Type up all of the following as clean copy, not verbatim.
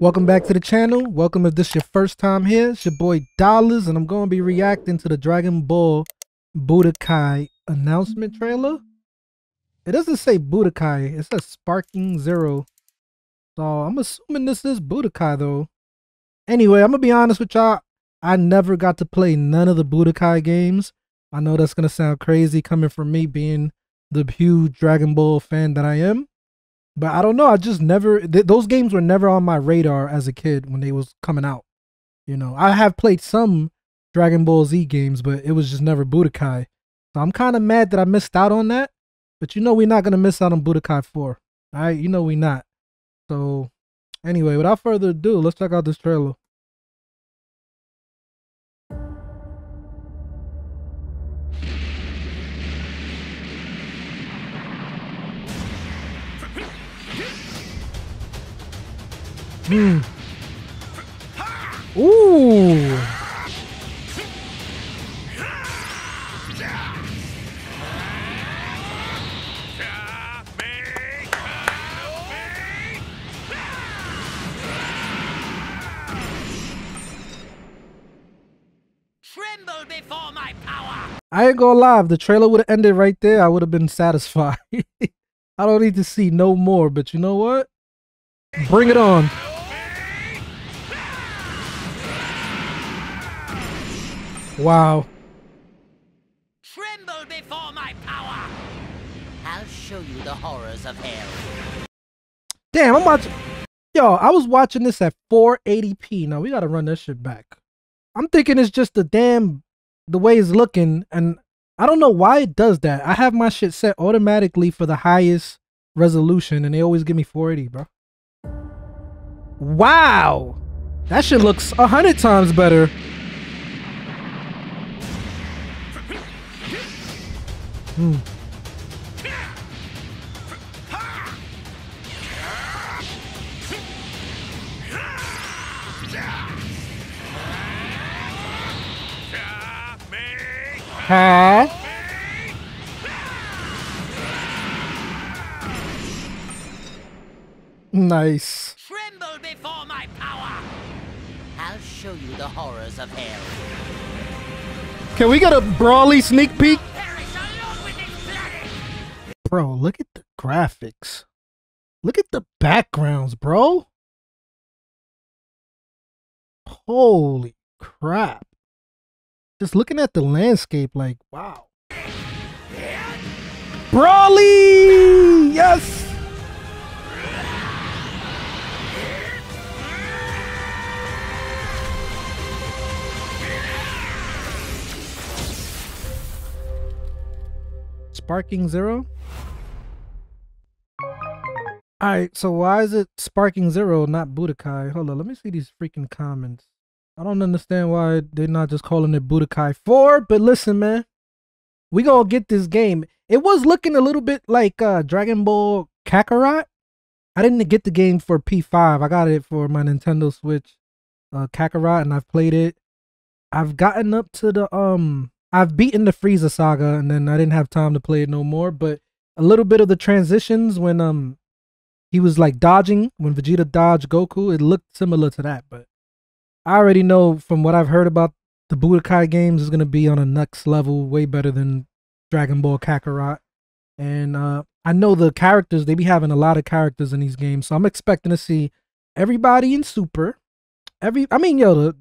Welcome back to the channel. Welcome if this is your first time here. It's your boy Dollarz, and I'm going to be reacting to the Dragon Ball Budokai announcement trailer. It doesn't say Budokai, it says Sparking Zero. So I'm assuming this is Budokai though. Anyway, I'm going to be honest with y'all. I never got to play none of the Budokai games. I know that's going to sound crazy coming from me being the huge Dragon Ball fan that I am. But I don't know. I just never, those games were never on my radar as a kid when they was coming out. You know, I have played some Dragon Ball Z games, but it was just never Budokai. So I'm kind of mad that I missed out on that. But you know, we're not going to miss out on Budokai 4. All right. You know, we're not. So anyway, without further ado, let's check out this trailer. Ooh. Tremble before my power. I ain't gonna lie, if the trailer would have ended right there, I would have been satisfied. I don't need to see no more, but you know what? Bring it on. Wow. Tremble before my power. I'll show you the horrors of hell. Damn, I'm watching. Yo, I was watching this at 480p. Now we gotta run that shit back. I'm thinking it's just the way it's looking, and I don't know why it does that. I have my shit set automatically for the highest resolution, and they always give me 480, bro. Wow. That shit looks 100 times better. Mm. Huh? Nice. Tremble before my power. I'll show you the horrors of hell. Can we get a Broly sneak peek? Bro, look at the graphics. Look at the backgrounds, bro. Holy crap. Just looking at the landscape like, wow. Broly! Yes! Sparking Zero? Alright, so why is it Sparking Zero, not Budokai? Hold on, let me see these freaking comments. I don't understand why they're not just calling it Budokai 4, but listen, man. We gonna get this game. It was looking a little bit like Dragon Ball Kakarot. I didn't get the game for P5. I got it for my Nintendo Switch Kakarot, and I've played it. I've gotten up to the... I've beaten the Frieza saga, and then I didn't have time to play it no more, but a little bit of the transitions when he was like dodging, when Vegeta dodged Goku, it looked similar to that. But I already know from what I've heard about the Budokai games is going to be on a next level, way better than Dragon Ball Kakarot. And I know the characters, they be having a lot of characters in these games, so I'm expecting to see everybody in Super. I mean, yo,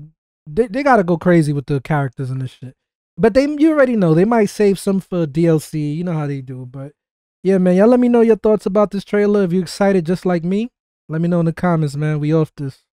they got to go crazy with the characters and this shit. But you already know, they might save some for DLC. You know how they do. But yeah, man, y'all let me know your thoughts about this trailer. If you're excited just like me, let me know in the comments, man. We off this.